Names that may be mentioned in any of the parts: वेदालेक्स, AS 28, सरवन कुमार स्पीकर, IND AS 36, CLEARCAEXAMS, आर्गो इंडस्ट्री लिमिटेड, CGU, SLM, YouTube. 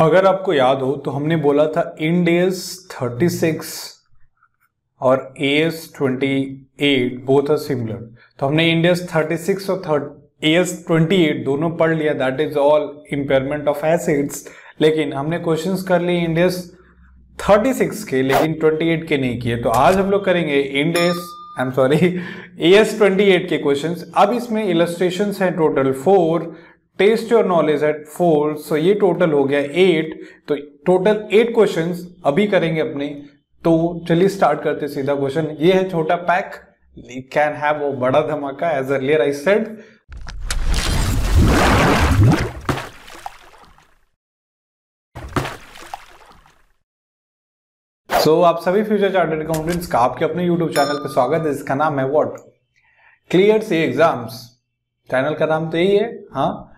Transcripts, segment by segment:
अगर आपको याद हो तो हमने बोला था इंडेस 36 और एएस 28 बोथ आर सिमिलर। तो हमने इंडेस 36 और एएस 28 दोनों पढ़ लिया, that is all impairment of assets. लेकिन हमने क्वेश्चंस कर लिए इंडेस 36 के लेकिन 28 के नहीं किए। तो आज हम लोग करेंगे एएस 28 के क्वेश्चंस। अब इसमें इलस्ट्रेशंस हैं total 4, test your knowledge at 4, so ये टोटल हो गया 8। तो टोटल 8 क्वेश्चंस अभी करेंगे अपने। तो चलिए स्टार्ट करते सीधा। क्वेश्चन ये है, छोटा पैक कैन हैव वो बड़ा धमाका, as earlier I said. So आप सभी फ्यूचर चार्टर्ड अकाउंटेंट्स का आपके अपने YouTube चैनल पर स्वागत है, जिसका नाम है व्हाट, क्लियर्स एग्जाम्स। चैनल का नाम तो यही है, हाँ।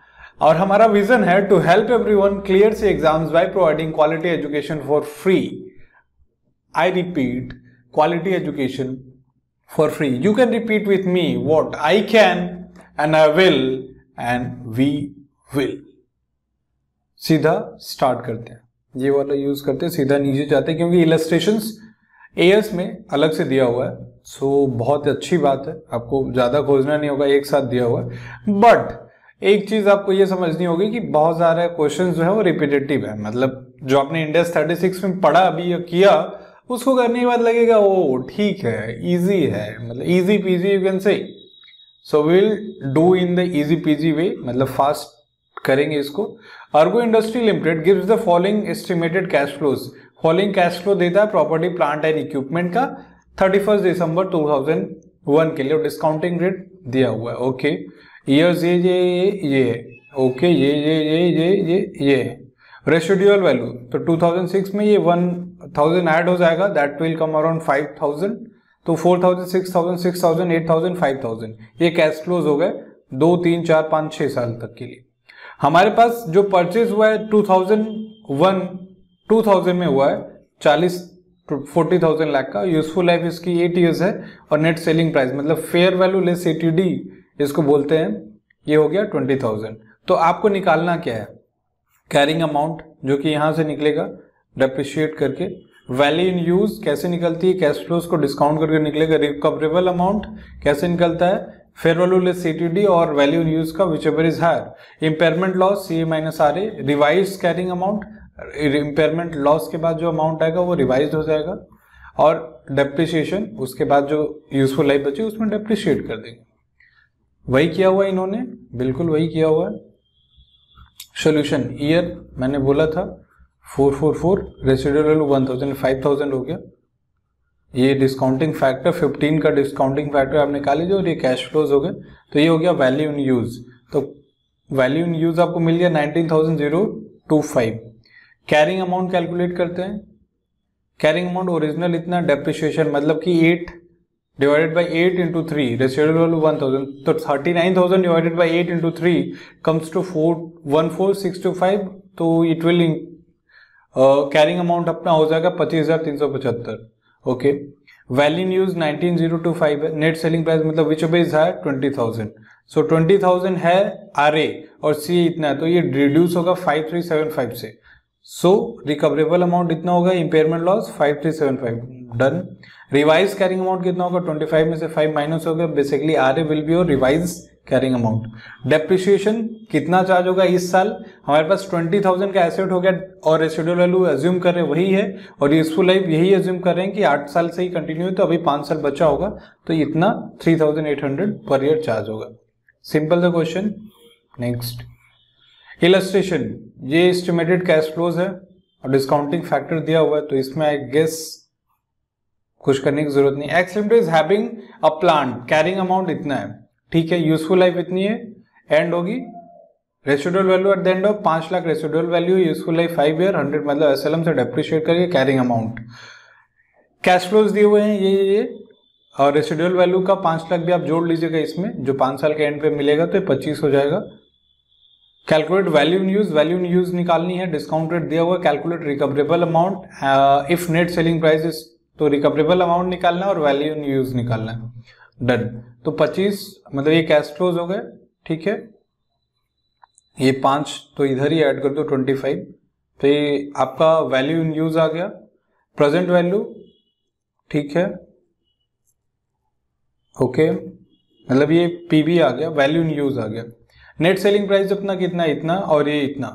और हमारा विजन है to help everyone clear C exams by providing quality education for free. I repeat, quality education for free. You can repeat with me what, I can and I will and we will. सीधा start करते हैं, ये वाला use करते हैं, सीधा नीचे जाते हैं क्योंकि इलस्ट्रेशंस एएस में अलग से दिया हुआ है। सो बहुत अच्छी बात है, आपको ज्यादा खोजना नहीं होगा, एक साथ दिया हुआ है। बट एक चीज आपको ये समझनी होगी कि बहुत सारे क्वेश्चंस जो है वो रिपीटेटिव है। मतलब जो आपने इंडेस 36 में पढ़ा अभी किया, उसको करने के बाद लगेगा ओ ठीक है, इजी है, मतलब easy PG you can say. So will do in the easy PG way, मतलब फास्ट करेंगे इसको। आर्गो इंडस्ट्री लिमिटेड gives the following estimated cash flows. Following cash flow देता है प्रॉपर्टी प्लांट एंड इक्विपमेंट का 31 दिसंबर 2001 के लिए, और डिस्काउंटिंग रेट दिया हुआ है। ओके ईयर्स ये ओके ये रेसिडुअल वैल्यू तो 2006 में ये 1000 ऐड हो जाएगा, दैट विल कम अराउंड 5000। तो 4000 6000 6000 8000 5000 ये कैश फ्लोज हो गए 2 3 4 5 6 साल तक के लिए। हमारे पास जो परचेज हुआ है 2000 में हुआ है 40,000 लाख का। यूजफुल लाइफ इसकी 8 ईयर्स है, और नेट सेलिंग प्राइस मतलब फेयर वैल्यू लेस एटीडी इसको बोलते हैं, ये हो गया 20,000। तो आपको निकालना क्या है, कैरिंग अमाउंट जो कि यहां से निकलेगा डेप्रिशिएट करके। वैल्यू इन यूज कैसे निकलती है, कैश फ्लोज को डिस्काउंट करके निकलेगा। रिकवरेबल अमाउंट कैसे निकलता है, फेयर वैल्यू लेस सीटीडी और वैल्यू इन यूज का whichever is higher. Impairment loss CA minus RA, revise carrying amount, impairment loss के बाद जो अमाउंट आएगा वो रिवाइज हो जाएगा, और डेप्रिशिएशन उसके बाद जो यूजफुल लाइफ बची उसमें डेप्रिशिएट कर देंगे। वही किया हुआ इन्होंने, बिल्कुल वही किया हुआ है। सोल्यूशन ईयर मैंने बोला था 444, रेसिडुअल वैल्यू 1000 5000 हो गया। ये डिस्काउंटिंग फैक्टर 15 का डिस्काउंटिंग फैक्टर आप निकाल लीजिए, और ये कैश फ्लोज हो गए। तो ये हो गया वैल्यू इन यूज, तो वैल्यू इन यूज आपको मिल गया 19,025। कैरिंग अमाउंट कैलकुलेट करते हैं, कैरिंग अमाउंट ओरिजिनल इतना, डेप्रिशिएशन मतलब कि 8 divided by 8 into 3, residual value 1000, तो 39,000 divided by 8 into 3 comes to 414,625। तो इट विल कैरिंग अमाउंट अपना हो जाएगा 25,375। ओके वैल्यू इन यूज 19,025 है, नेट सेलिंग प्राइस मतलब विच बेज है 20,000। सो 20,000 है आरए और सी इतना है, तो ये रिड्यूस होगा 5375 से। सो रिकवरेबल अमाउंट इतना होगा, impairment loss 5375 done. Revise carrying amount कितना होगा, 25 में से 5 माइनस होगा, बेसिकली आरए विल बी और रिवाइज कैरिंग अमाउंट। डेप्रिशिएशन कितना चार्ज होगा इस साल, हमारे पास 20,000 का एसेट हो गया, और रेसिडुअल वैल्यू एज्यूम कर रहे हैं वही है, और यूजफुल लाइफ यही एज्यूम कर रहे हैं कि 8 साल से ही कंटिन्यू है, तो अभी 5 साल बचा होगा, तो इतना 3,800 पर ईयर चार्ज होगा। Simple the question. Next illustration, ये एस्टिमेटेड कैश फ्लोज है और डिस्काउंटिंग फैक्टर दिया हुआ है, तो इसमें आई गेस कुछ करने की जरूरत नहीं। X limited is having a plant, carrying amount इतना है, ठीक है, यूजफुल लाइफ इतनी है, एंड होगी residual value at the end of 5 lakh residual value, useful life 5 year 100 मतलब एसएलएम से डेप्रिशिएट करके कैरिंग अमाउंट। कैश फ्लोज दिए हुए हैं ये और रेसिडुअल वैल्यू का 5 लाख भी आप जोड़ लीजिएगा इसमें, जो 5 साल के एंड पे मिलेगा, तो 25 हो जाएगा। Calculate value in use, value in use निकालनी है, डिस्काउंट रेट दिया हुआ, calculate recoverable amount, if net selling price is, तो रिकवरेबल अमाउंट निकालना है और वैल्यू इन यूज निकालना है, डन। तो 25 मतलब ये कैश फ्लोज हो गए, ठीक है, ये 5 तो इधर ही ऐड कर दो 25, तो ये आपका वैल्यू इन यूज आ गया, प्रेजेंट वैल्यू, ठीक है ओके, मतलब ये पीवी आ गया, वैल्यू इन यूज आ गया। नेट सेलिंग प्राइस अपना कितना, इतना और ये इतना,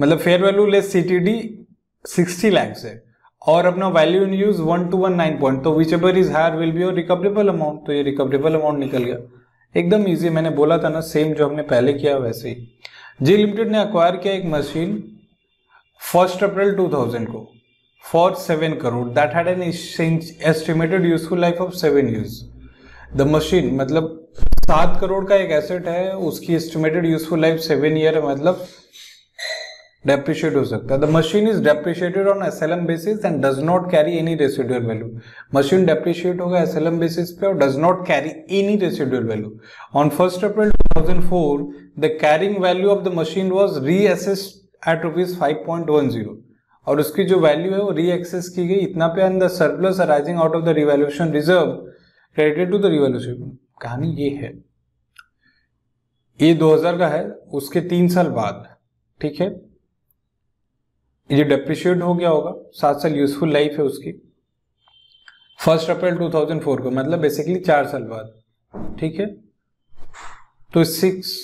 मतलब fair value less CTD 60 lakh है और अपना वैल्यू इन यूज 1:1 9.0, तो which ever is higher will be your recoverable amount, तो ये रिकवरेबल अमाउंट निकल गया, एकदम इजी। मैंने बोला था ना, सेम जो हमने पहले किया वैसे ही। जी लिमिटेड ने अक्वायर किया एक मशीन 1 अप्रैल 2000 को for 7 crore, that had an estimated useful life of 7 years. The machine मतलब 7 करोड़ का एक एसेट है, उसकी एस्टिमेटेड यूजफुल लाइफ 7 ईयर, मतलब डेप्रिशिएट हो सकता है। The machine is depreciated on SLM basis and does not carry any residual value. Machine depreciate होगा एसएलएम बेसिस पे और does not carry any residual value. On 1 April 2004 the carrying value of the machine was reassessed at ₹5.10 और उसकी जो value है वो रीएक्सेस की गई इतना पे, and the surplus arising out of the revaluation reserve credited to the revaluation. कहानी ये है, ये 2000 का है, उसके 3 साल बाद, ठीक है, ये डेप्रिशिएट हो गया होगा, 7 साल यूजफुल लाइफ है उसकी 1 अप्रैल 2004 को, मतलब बेसिकली 4 साल बाद, ठीक है। तो 6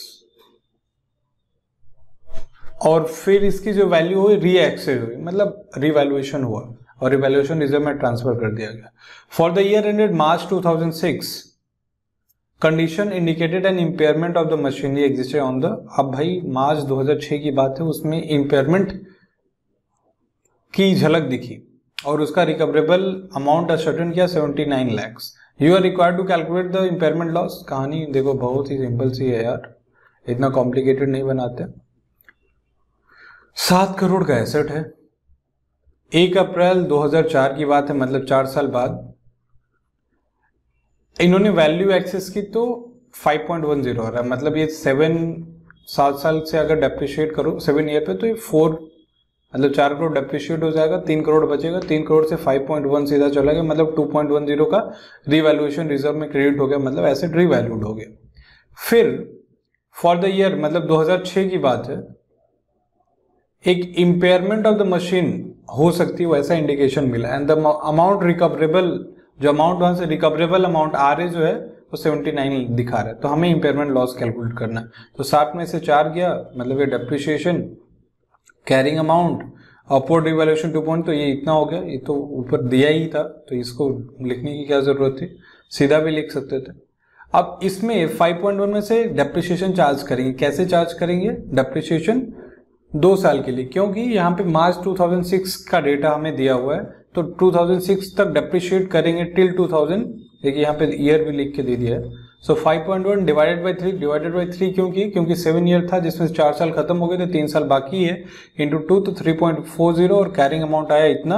और फिर इसकी जो वैल्यू हुई रीएक्सेस हुई, मतलब रिवैल्यूएशन हुआ और रिवैल्यूएशन रिजर्व में ट्रांसफर कर दिया गया। For the year ended March 2006 condition indicated an impairment of the machinery existed on the, अब भाई मार्च 2006 की बात है, उसमें इम्पेयरमेंट की झलक दिखी और उसका रिकवरेबल अमाउंट असर्टेन किया 79 लाख। You are required to calculate the impairment loss. कहानी देखो बहुत ही सिंपल सी है यार, इतना कॉम्प्लिकेटेड नहीं बनाते। 7 करोड़ का एसेट है, 1 अप्रैल 2004 की बात है, मतलब 4 साल बाद इन्होंने वैल्यू एक्सेस की तो 5.10 आ रहा है, मतलब ये 7 साल से अगर डेप्रिशिएट करो 7 ईयर पे तो ये 4, मतलब 4 करोड़ डेप्रिशिएट हो जाएगा, 3 करोड़ बचेगा, 3 करोड़ से 5.1 सीधा चला गया, मतलब 2.10 का रिवैल्यूएशन रिजर्व में क्रेडिट हो गया, मतलब एसेट रिवैल्यूड हो गया। फिर फॉर द ईयर, मतलब 2006 की बात है, एक इम्पेयरमेंट ऑफ द मशीन हो सकती है, वैसा इंडिकेशन मिला, एंड द अमाउंट रिकवरेबल, जो अमाउंट वहां से रिकवरेबल अमाउंट आर ए जो है वो 79 दिखा रहा है, तो हमें इम्पेयरमेंट लॉस कैलकुलेट करना है। तो 7 में से 4 गया, मतलब ये depreciation, carrying amount, upward revaluation 2 point, तो ये इतना हो गया, ये तो ऊपर दिया ही था, तो इसको लिखने की क्या जरूरत थी, सीधा भी लिख सकते थे। अब इसमें 5.1 में से डेप्रिशिएशन चार्ज करेंगे, कैसे चार्ज करेंगे डेप्रिशिएशन 2 साल के लिए, क्योंकि यहाँ पे मार्च 2006 का डेटा हमें दिया हुआ है, तो 2006 तक डेप्रिशिएट करेंगे टिल 2000, देखिए यहाँ पे ईयर भी लिख के दे दिया है। सो 5.1 डिवाइडेड बाई 3 क्योंकि 7 ईयर था जिसमें 4 साल खत्म हो गए थे, 3 साल बाकी है, इंटू 2 तो 3.40 और कैरिंग अमाउंट आया इतना,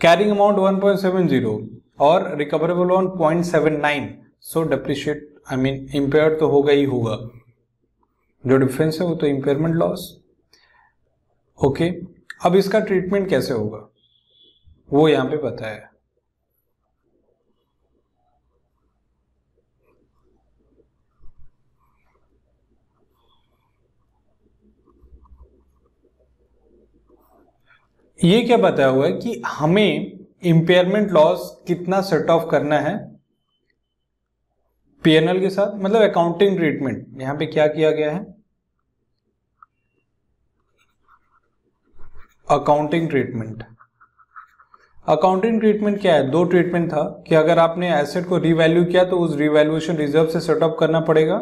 कैरिंग अमाउंट 1.70 और recoverable on 0.79, so depreciate impair तो होगा ही होगा, जो डिफरेंस है वो तो इम्पेयरमेंट लॉस। ओके, अब इसका ट्रीटमेंट कैसे होगा वो यहाँ पे पता है, ये क्या बताया हुआ है कि हमें इम्पेयरमेंट लॉस कितना सेट ऑफ करना है पीएनएल के साथ, मतलब अकाउंटिंग ट्रीटमेंट यहां पे क्या किया गया है, अकाउंटिंग ट्रीटमेंट। अकाउंटिंग ट्रीटमेंट क्या है, 2 ट्रीटमेंट था कि अगर आपने एसेट को रीवैल्यू किया तो उस रीवैल्यूएशन रिजर्व से सेट ऑफ करना पड़ेगा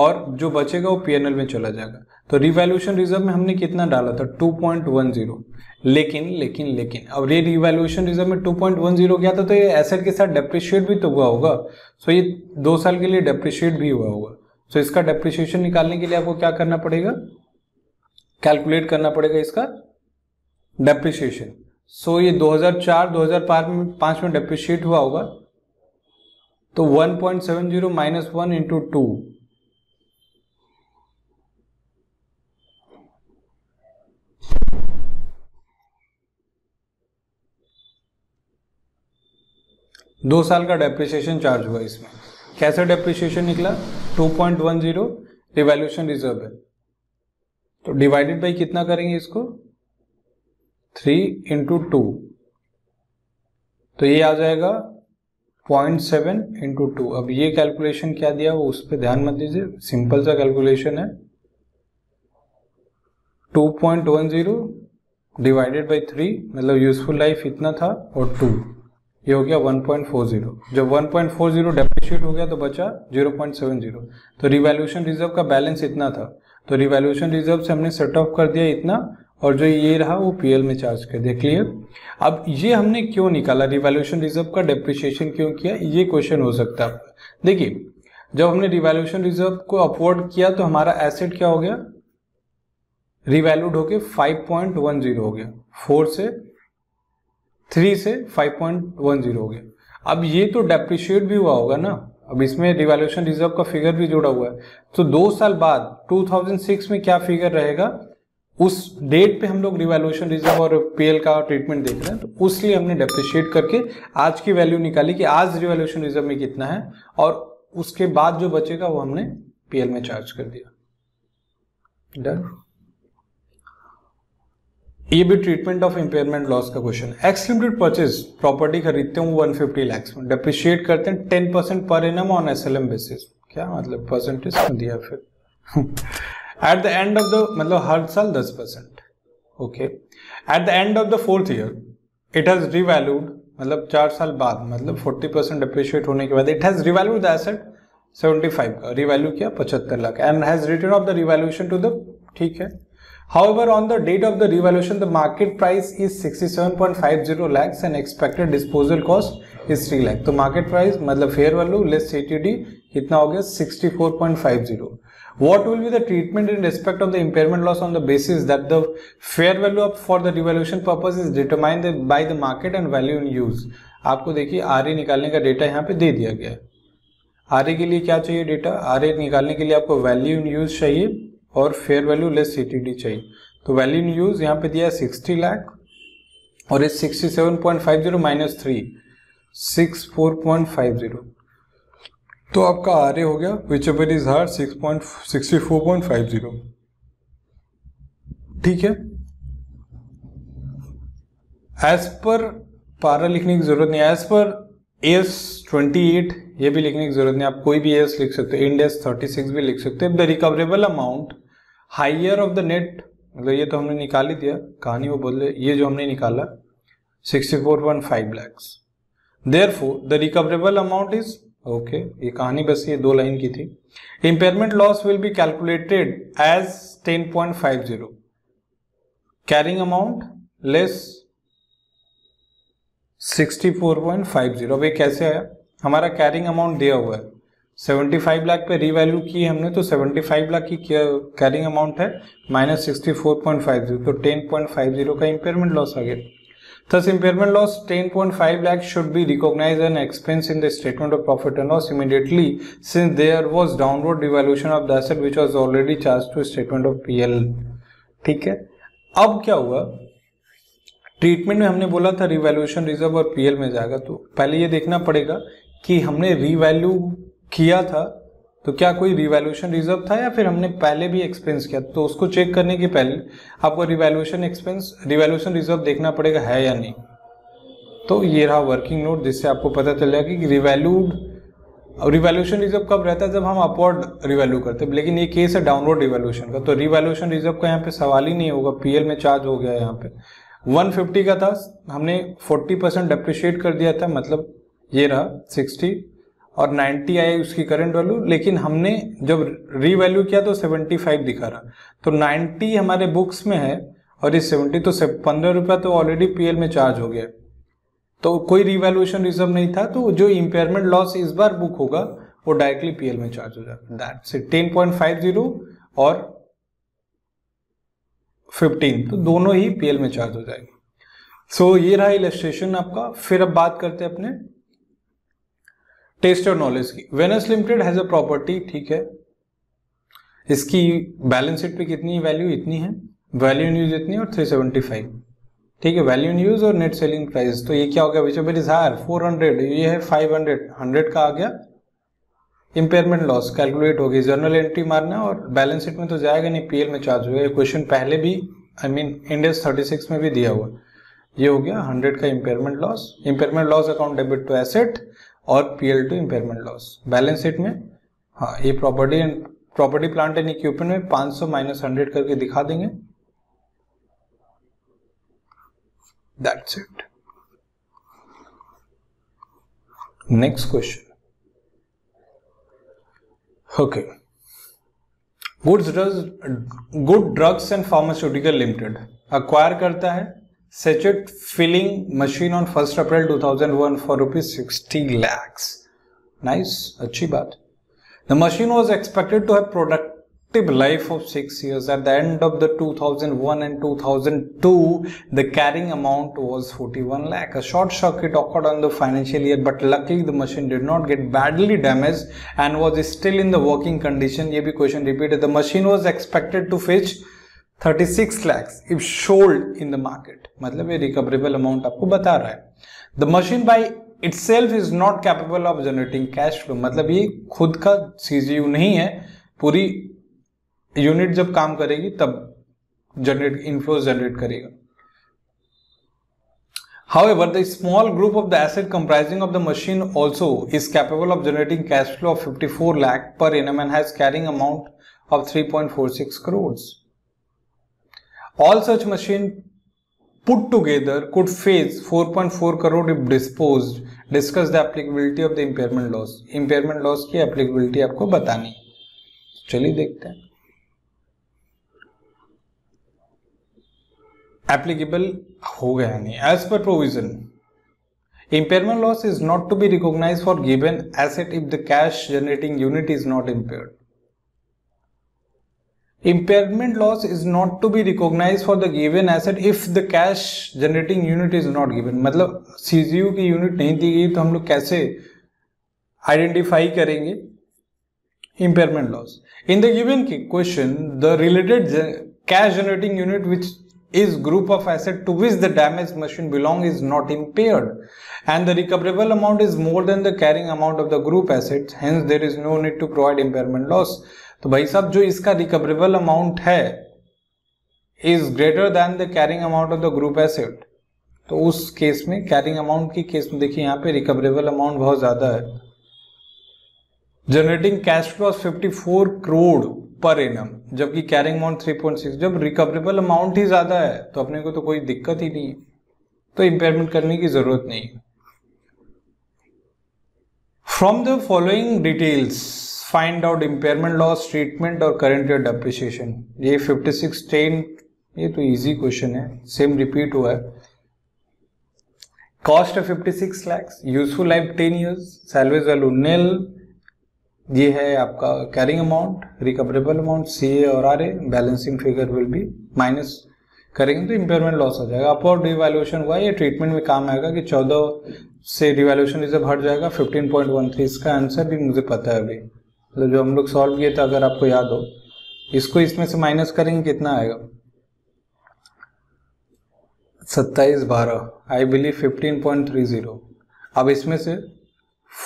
और जो बचेगा वो पीएनएल में चला जाएगा। तो रिवैल्यूएशन रिजर्व में हमने कितना डाला था 2.10, लेकिन अब ये रिवैल्यूएशन रिजर्व में 2.10 क्या था, तो ये एसेट के साथ डेप्रिशिएट भी तो हुआ होगा, सो ये 2 साल के लिए डेप्रिशिएट भी हुआ होगा, सो इसका डेप्रिशिएशन निकालने के लिए आपको क्या करना पड़ेगा, कैलकुलेट करना पड़ेगा इसका डेप्रिशिएशन। सो ये 2004-2005 में डेप्रिशिएट हुआ होगा, तो 1.70 माइनस 1 इंटू 2, दो साल का डेप्रिशिएशन चार्ज हुआ। इसमें कैसे डेप्रिशिएशन निकला, 2.10 रिवैल्यूएशन रिजर्व है, तो डिवाइडेड बाई कितना करेंगे इसको 3 into 2, तो ये आ जाएगा 0.7 into 2. अब ये कैलकुलेशन क्या दिया वो उस पर ध्यान मत दीजिए, सिंपल सा कैलकुलेशन है 2.10 डिवाइडेड बाई 3 मतलब यूजफुल लाइफ इतना था और 2 ये हो गया 1.40. जब 1.40 डेप्रिशिएट हो गया तो बचा 0.70. तो रिवैल्यूएशन रिजर्व का बैलेंस इतना था, तो रिवैल्यूएशन रिजर्व से हमने सेट ऑफ कर दिया इतना और जो ये रहा वो पीएल में चार्ज कर दिया. क्लियर. अब ये हमने क्यों निकाला रिवैल्यूएशन रिजर्व का, डेप्रिशिएशन क्यों किया, ये क्वेश्चन हो सकता है. देखिए जब हमने रिवैल्यूएशन रिजर्व को अपवर्ड किया तो हमारा एसेट क्या हो गया, रिवैल्यूड होके 5.10 हो गया, 3 से 5.10 हो गया. अब ये तो डेप्रिशिएट भी हुआ होगा ना, अब इसमें रिवैल्यूएशन रिजर्व का फिगर भी जुड़ा हुआ है. तो 2 साल बाद 2006 में क्या फिगर रहेगा, उस डेट पे हम लोग रिवैल्यूएशन रिजर्व और पीएल का ट्रीटमेंट देख रहे हैं, तो उसलिए हमने डेप्रिशिएट करके आज की वैल्यू निकाली कि आज रिवैल्यूएशन रिजर्व में कितना है और उसके बाद जो बचेगा वो हमने पीएल में चार्ज कर दिया. डन. ये भी ट्रीटमेंट ऑफ इम्पेयरमेंट लॉस का क्वेश्चन है. एक्स लिमिटेड परचेज प्रॉपर्टी खरीदते हूँ 150 लाख में, डेप्रिशिएट करते हैं 10% पर एनम ऑन SLM बेसिस. क्या मतलब परसेंटेज में दिया फिर at the end of the मतलब हर साल 10%. Okay. At the end of the 4th year it has revalued मतलब 4 साल बाद मतलब 40% डेप्रिशिएट होने के बाद it has revalued the asset 75 का रिवैल्यू किया 75 lakh and has return of the revaluation to the, ठीक है. However, on the date of the revaluation, the market price is 67.50 lakhs and expected disposal cost is 3 lakh. तो market price मतलब fair value less CTD कितना हो गया 64.50. What will be the treatment in respect of the impairment loss on the basis that the fair value up for the revaluation purpose is determined by the market and value in use. आपको देखिए RE निकालने का data यहाँ पे दे दिया गया है. RE के लिए क्या चाहिए डेटा, RE निकालने के लिए आपको वैल्यू इन यूज चाहिए और फेयर वैल्यू लेस सीटीडी चाहिए. तो वैल्यू इन यूज यहाँ पे दिया 60 लाख और ये 67.50 माइनस 3 64.50 तो आपका आर ए हो गया विच एवर इज हायर 64.50. ठीक है. एज पर पारा लिखने की जरूरत नहीं, एज पर AS 28 ये भी लिखने की जरूरत नहीं, आप कोई भी AS लिख सकते हो, Indus 36 भी लिख सकते हो. The recoverable amount higher of the net मतलब ये तो हमने निकाल ही दिया, कहानी वो बदले, ये जो हमने निकाला 64.5 lakhs. Therefore the recoverable amount is okay, ये कहानी बस ये 2 लाइन की थी. Impairment loss will be calculated as 10.50 carrying amount less 64.50. अब ये कैसे आया, हमारा कैरिंग अमाउंट दिया हुआ है 75 लाख पे रिवैल्यू की हमने, तो 75 लाख की कैरिंग अमाउंट है माइनस 64.50 तो 10.50 का इम्पेयरमेंट लॉस आ गया. Thus impairment loss 10.5 lakh should be recognise an expense in the statement of profit and loss immediately since there was downward revaluation of the asset which was already charge to statement of PL. ठीक है. अब क्या हुआ, treatment में हमने बोला था revaluation reserve और पीएल में जाएगा, तो पहले ये देखना पड़ेगा कि हमने रिवैल्यू किया था तो क्या कोई रिवैल्यूएशन रिजर्व था या फिर हमने पहले भी एक्सपेंस किया, तो उसको चेक करने के पहले आपको रिवैल्यूएशन रिजर्व देखना पड़ेगा है या नहीं. तो ये रहा वर्किंग नोट जिससे आपको पता चल जाएगा कि रिवैल्यूड और रिवैल्यूएशन रिजर्व कब रहता है जब हम अपवर्ड रिवैल्यू करते हैं, लेकिन ये केस है डाउनवर्ड रिवैल्यूएशन का, तो रिवैल्यूएशन रिजर्व का यहाँ पे सवाल ही नहीं होगा, पीएल में चार्ज हो गया. यहाँ पे 150 का था, हमने 40% डेप्रिशिएट कर दिया था मतलब ये रहा 60 और 90 आई उसकी करंट वैल्यू, लेकिन हमने जब रीवैल्यू किया तो 75 दिखा रहा, तो 90 हमारे बुक्स में है और ये 70 तो 15 रुपया तो ऑलरेडी पीएल में चार्ज हो गया, तो कोई रीवैल्यूएशन रिजर्व नहीं था, तो जो इम्पेयरमेंट लॉस इस बार बुक होगा वो डायरेक्टली पीएल में चार्ज हो जाएगा. That's it. 10.50 और 15 तो दोनों ही पीएल में चार्ज हो जाएंगे. सो ये रहा इलस्ट्रेशन आपका. फिर अब बात करते हैं अपने टेस्ट और नॉलेज की. Venus limited has a property, ठीक है, इसकी बैलेंस शीट पे कितनी वैल्यू इतनी है, वैल्यू इन यूज इतनी और 375, ठीक है, वैल्यू इन यूज और नेट सेलिंग प्राइस. तो ये क्या हो गया विच एवर इज हायर 400 ये है 500 100 का आ गया इम्पेयरमेंट लॉस कैलकुलेट होगी। जर्नल एंट्री मारना और बैलेंस शीट में तो जाएगा नहीं, पीएल में चार्ज होगा। ये क्वेश्चन पहले भी आई मीन इंडस 36 में भी दिया हुआ। ये हो गया 100 का impairment loss, account debit to asset और PL to impairment loss. Balance sheet में हाँ ये प्रॉपर्टी प्लांट एंड इक्विपमेंट में 500 माइनस 100 करके दिखा देंगे। That's it. Next question, okay, goods drugs and pharmaceutical limited acquire करता है sachet filling machine on 1 April 2001 for ₹60 lakh. Nice, अच्छी बात। The machine was expected to have productive life of 6 years. At the end of the 2001 and 2002, the carrying amount was ₹41 lakh. A short circuit occurred on the financial year, but luckily the machine did not get badly damaged and was still in the working condition. ये भी question repeated. The machine was expected to fetch ₹36 lakhs if sold in the market. मतलब ये recoverable amount आपको बता रहा है। The machine by itself is not capable of generating cash flow. मतलब ये खुद का CGU नहीं है, पूरी यूनिट जब काम करेगी तब इनफ्लोज जनरेट करेगा। However, the small group of the asset comprising of the machine also is capable of generating cash flow of ₹54 lakh per annum and has carrying amount of 3.46 crores. All such machine put together could face 4.4 crore if disposed. Discuss the applicability of the impairment loss. Impairment loss की applicability आपको बतानी। चलिए देखते हैं। Applicable हो गया नहीं। As per provision, impairment loss is not to be recognized for given asset if the cash generating unit is not impaired. Impairment loss is not to be recognized for the given asset if the cash generating unit is not given. मतलब CGU की unit नहीं दी गई तो हम लोग कैसे identify करेंगे impairment loss. In the given question the related cash generating unit which is group of asset to which the damaged machine belong is not impaired and the recoverable amount is more than the carrying amount of the group assets, hence there is no need to provide impairment loss. तो भाई साहब जो इसका recoverable amount है is greater than the carrying amount of the group asset, तो उस case में carrying amount की केस में देखिए यहाँ पे रिकवरेबल अमाउंट बहुत ज्यादा है। Generating cash flow 54 crore per annum जबकि कैरिंग अमाउंट 3.6, जब रिकवरेबल अमाउंट ही ज्यादा है तो अपने को तो कोई दिक्कत ही नहीं है, तो इम्पेयरमेंट करने की जरूरत नहीं। From the following details find out impairment loss, treatment और करंट ईयर डेप्रिसिएशन। ये 5610 ये तो इजी क्वेश्चन है, सेम रिपीट हुआ है। कॉस्ट है 56 lakh, useful life 10 years, salvage value nil, ये है आपका carrying amount, recoverable amount CA और RA, balancing figure will be minus करेंगे तो इम्पेयरमेंट लॉस हो जाएगा। अपवर्ड रिवैल्यूएशन हुआ, ये ट्रीटमेंट में काम आएगा कि 14 से रिवैल्यूएशन रिजर्व हट जाएगा। 15.13 इसका आंसर भी मुझे पता है अभी, मतलब जो हम लोग सॉल्व किए थे अगर आपको याद हो। इसको इसमें से माइनस करेंगे कितना आएगा, 27/12 आई बिलीव 15.30। अब इसमें से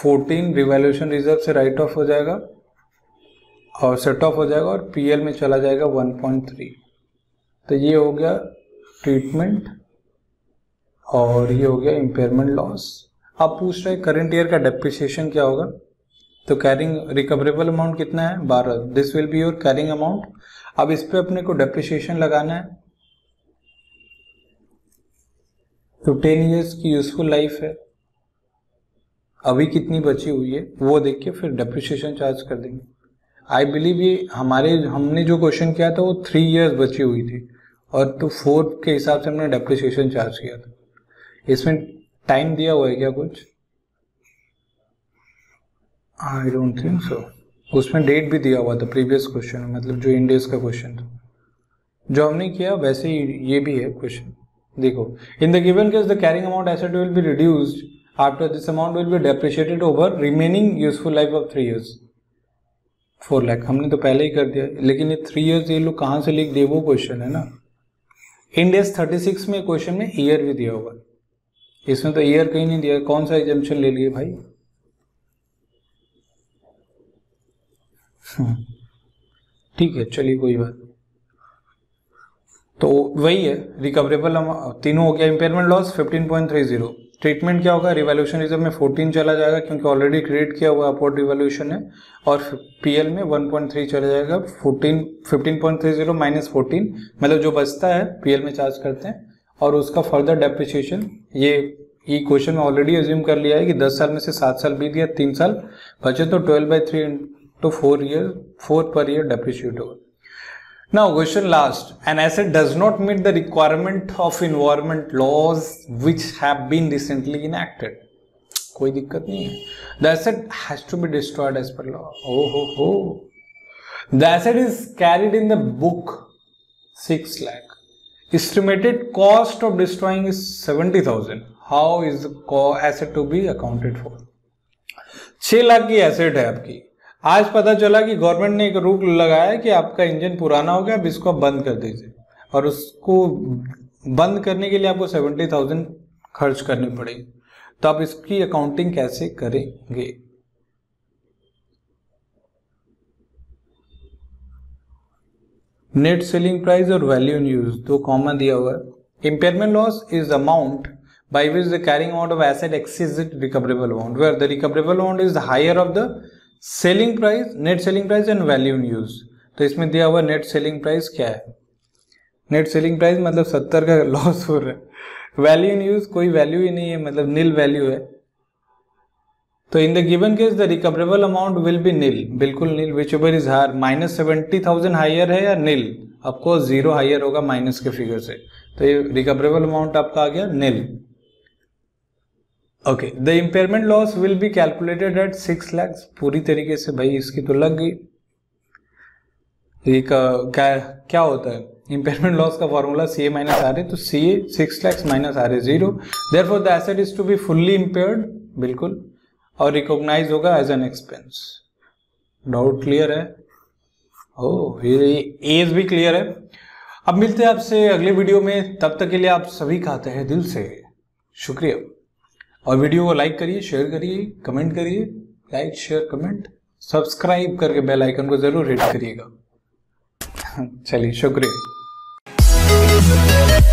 14 रिवैल्यूएशन रिजर्व से राइट ऑफ हो जाएगा और सेट ऑफ हो जाएगा और पीएल में चला जाएगा 1.3। तो ये हो गया ट्रीटमेंट और ये हो गया इम्पेयरमेंट लॉस। अब पूछ रहे करंट ईयर का डेप्रिसिएशन क्या होगा, तो कैरिंग रिकवरेबल अमाउंट कितना है 12, this will be your carrying amount. अब इस पे अपने को डेप्रिसिएशन लगाना है, तो 10 ईयर्स की यूजफुल लाइफ है, अभी कितनी बची हुई है वो देख के फिर डेप्रिसिएशन चार्ज कर देंगे। आई बिलीव ये हमने जो क्वेश्चन किया था वो 3 ईयर्स बची हुई थी और तो 4 के हिसाब से हमने डेप्रिसिएशन चार्ज किया था। इसमें टाइम दिया हुआ है क्या कुछ, आई डोंट थिंक सो। उसमें डेट भी दिया हुआ था प्रीवियस क्वेश्चन में, मतलब जो इंडेस का क्वेश्चन था जो हमने किया वैसे ही ये भी है क्वेश्चन। देखो in the given case the carrying amount asset will be reduced after this amount will be depreciated over remaining useful life of 3 years, 4 lakh हमने तो पहले ही कर दिया। लेकिन ये 3 ईयर्स ये लोग कहाँ से लिख दिए वो क्वेश्चन है ना। इंडेस 36 में क्वेश्चन में ईयर भी दिया होगा, इसमें तो ईयर कहीं नहीं दिया। कौन सा एग्जाम्पशन ले लिए भाई, ठीक है चलिए कोई बात नहीं। तो वही है रिकवरेबल तीनों हो गया। Impairment loss 15.30। ट्रीटमेंट क्या होगा, रिवैल्यूशन रिजर्व में 14 चला जाएगा क्योंकि ऑलरेडी क्रिएट किया हुआ अपवर्ड रिवैल्यूशन है, और पीएल में 1.3 चला जाएगा। 15.30 माइनस 14 मतलब जो बचता है पीएल में चार्ज करते हैं, और उसका फर्दर डेप्रिसिएशन ये क्वेश्चन में ऑलरेडी एज्यूम कर लिया है कि 10 साल में से 7 साल बीत गया, 3 साल बचे तो 12/3 तो 4 पर ईयर डेप्रिशिएट होगा। Now question last, an asset does not meet the requirement of environment laws which have been recently enacted. कोई दिक्कत नहीं है, the asset has to be destroyed as per law. The asset is carried in the book 6 lakh. Estimated cost of destroying is 70,000. How is the asset to be accounted for? 6 lakh की asset है आपकी। आज पता चला कि government ने एक rule लगाया कि आपका इंजन पुराना हो गया, अब इसको बंद कर दीजिए, और उसको बंद करने के लिए आपको 70,000 खर्च करने पड़ेगी। तो आप इसकी अकाउंटिंग कैसे करेंगे? नेट सेलिंग प्राइस और वैल्यू इन यूज दो कॉमन दिया हुआ है। Impairment loss is amount by which the carrying amount of asset exceeds the recoverable amount, where the recoverable amount is higher of the selling price, net selling price and value in use. तो इसमें दिया हुआ net selling price क्या है, net selling price मतलब 70 का loss हो रहा है, वैल्यू इन यूज कोई वैल्यू ही नहीं है मतलब नील वैल्यू है। तो in the given case the recoverable amount will be nil, बिल्कुल nil, which over is higher. Minus 70,000 higher है या नील, आपको जीरो हायर होगा माइनस के फिगर से, तो ये रिकवरेबल अमाउंट आपका आ गया nil. Okay, the impairment loss will be calculated at 6 lakh. पूरी तरीके से भाई इसकी तो लग गई। क्या होता है इम्पेयरमेंट लॉस का फॉर्मूला CA माइनस RA, तो CA 6 lakh minus RA 0। Therefore the asset is to be fully impaired, बिल्कुल, और रिकॉग्नाइज होगा as an expense. Doubt clear है? ओह, ये एज भी क्लियर है। अब मिलते हैं आपसे अगले वीडियो में, तब तक के लिए आप सभी का आते हैं दिल से शुक्रिया। और वीडियो को लाइक करिए, शेयर करिए, कमेंट करिए, लाइक शेयर कमेंट, सब्सक्राइब करके बेल आइकन को जरूर हिट करिएगा। चलिए शुक्रिया।